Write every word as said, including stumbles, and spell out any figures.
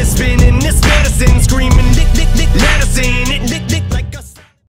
Spinning this medicine, screaming dick, dick, dick, medicine, it dick, dick, like.